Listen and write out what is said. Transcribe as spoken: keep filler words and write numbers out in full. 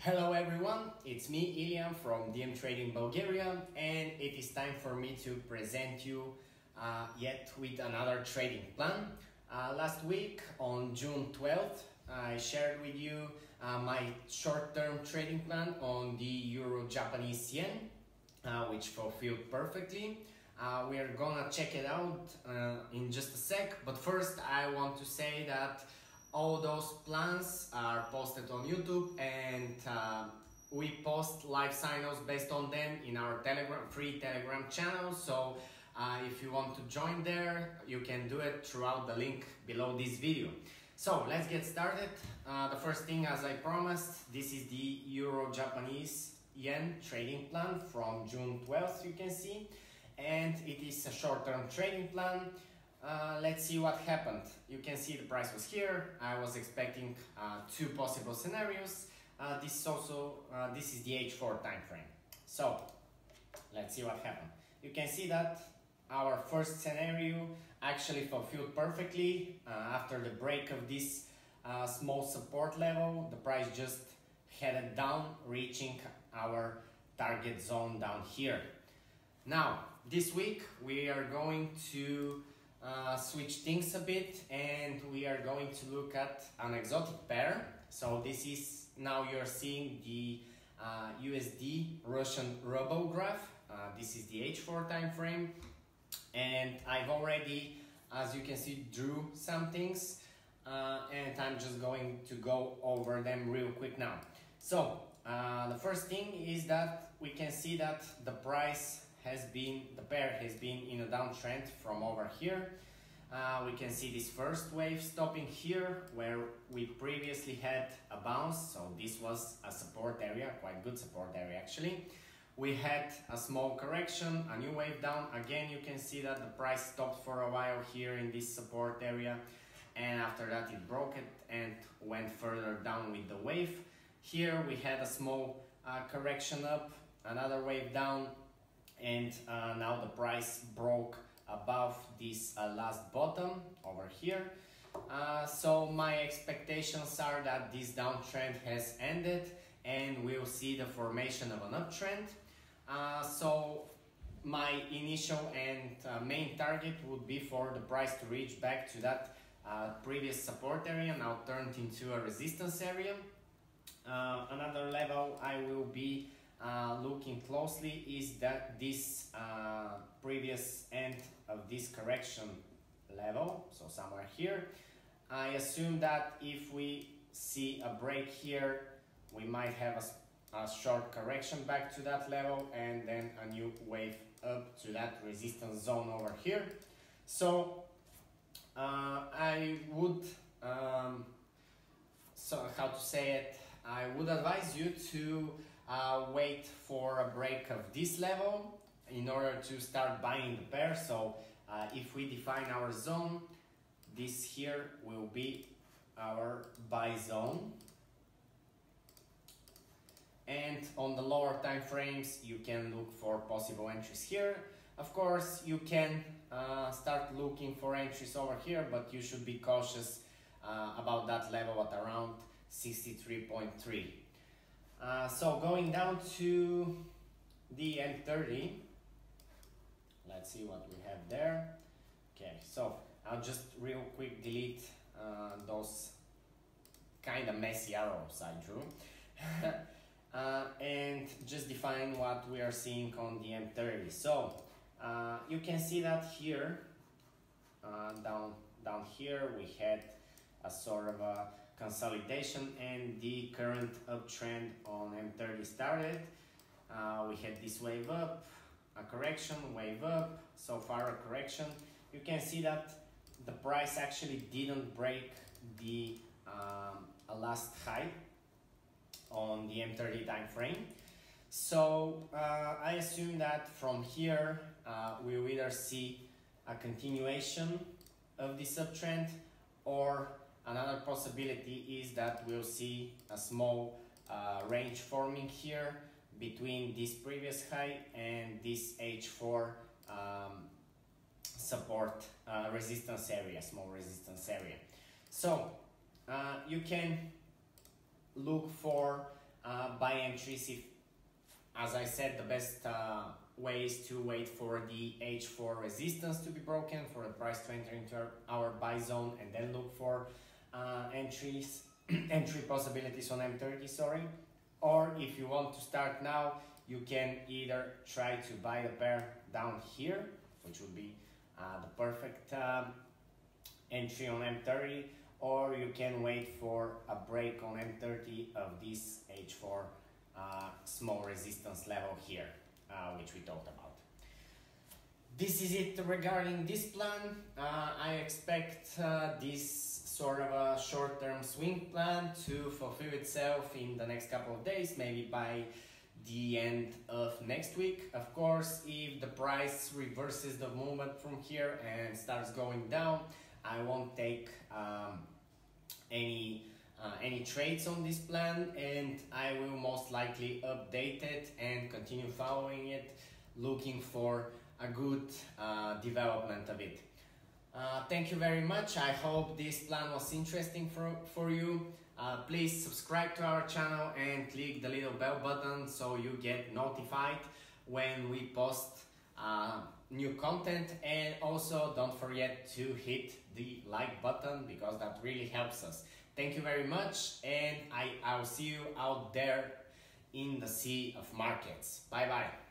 Hello everyone, it's me Iliam from D M Trading Bulgaria, and it is time for me to present you uh, yet with another trading plan. Uh, last week on June twelfth I shared with you uh, my short-term trading plan on the Euro-Japanese yen, uh, which fulfilled perfectly. Uh, we are gonna check it out uh, in just a sec, but first I want to say that all those plans are posted on YouTube, and uh, we post live signals based on them in our Telegram, free Telegram channel. So uh, if you want to join there, you can do it throughout the link below this video. So let's get started. Uh, the first thing, as I promised, this is the Euro-Japanese yen trading plan from June twelfth, you can see, and it is a short-term trading plan. Uh, let's see what happened. You can see the price was here. I was expecting uh, two possible scenarios. Uh, this is also uh, this is the H four time frame. So let's see what happened. You can see that our first scenario actually fulfilled perfectly. Uh, after the break of this uh, small support level, the price just headed down, reaching our target zone down here. Now this week we are going to Uh, switch things a bit, and we are going to look at an exotic pair. So this is, now you're seeing the uh, U S D Russian ruble graph. Uh, this is the H four time frame, and I've already, as you can see, drew some things, uh, and I'm just going to go over them real quick now. So uh, the first thing is that we can see that the price has been, the pair has been in a downtrend from over here. Uh, we can see this first wave stopping here where we previously had a bounce, so this was a support area, quite good support area actually. We had a small correction, a new wave down. Again, you can see that the price stopped for a while here in this support area, and after that it broke it and went further down with the wave. Here we had a small uh, correction up, another wave down, and uh, now the price broke above this uh, last bottom over here. Uh, so my expectations are that this downtrend has ended and we'll see the formation of an uptrend. Uh, so my initial and uh, main target would be for the price to reach back to that uh, previous support area, now turned into a resistance area. Uh, another level I will be Uh, looking closely is that this uh, previous end of this correction level, so somewhere here. I assume that if we see a break here, we might have a, a short correction back to that level and then a new wave up to that resistance zone over here. So uh, I would, um, so how to say it, I would advise you to Uh, wait for a break of this level in order to start buying the pair. So uh, if we define our zone, this here will be our buy zone, and on the lower time frames you can look for possible entries here. Of course you can uh, start looking for entries over here, but you should be cautious uh, about that level at around sixty-three point three. Uh, so going down to the M thirty, let's see what we have there. Okay, so I'll just real quick delete uh, those kind of messy arrows I drew uh, and just define what we are seeing on the M thirty. So uh, you can see that here, uh, down, down here we had a sort of a consolidation, and the current uptrend on M thirty started. Uh, we had this wave up, a correction, wave up, so far a correction. You can see that the price actually didn't break the um, last high on the M thirty time frame. So uh, I assume that from here uh, we will either see a continuation of this uptrend, or another possibility is that we'll see a small uh, range forming here between this previous high and this H four um, support uh, resistance area, small resistance area. So uh, you can look for uh, buy entries if, as I said, the best uh, way is to wait for the H four resistance to be broken, for the price to enter into our buy zone, and then look for uh, entries, entry possibilities on M thirty, sorry. Or if you want to start now, you can either try to buy the pair down here, which would be uh, the perfect um, entry on M thirty, or you can wait for a break on M thirty of this H four uh, small resistance level here, uh, which we talked about. This is it regarding this plan. Uh, I expect uh, this sort of a short-term swing plan to fulfill itself in the next couple of days, maybe by the end of next week. Of course, if the price reverses the movement from here and starts going down, I won't take um, any uh, any trades on this plan, and I will most likely update it and continue following it, looking for a good uh, development of it. Uh, thank you very much. I hope this plan was interesting for, for you. Uh, please subscribe to our channel and click the little bell button so you get notified when we post uh, new content, and also don't forget to hit the like button because that really helps us. Thank you very much, and I, I'll see you out there in the sea of markets. Bye bye.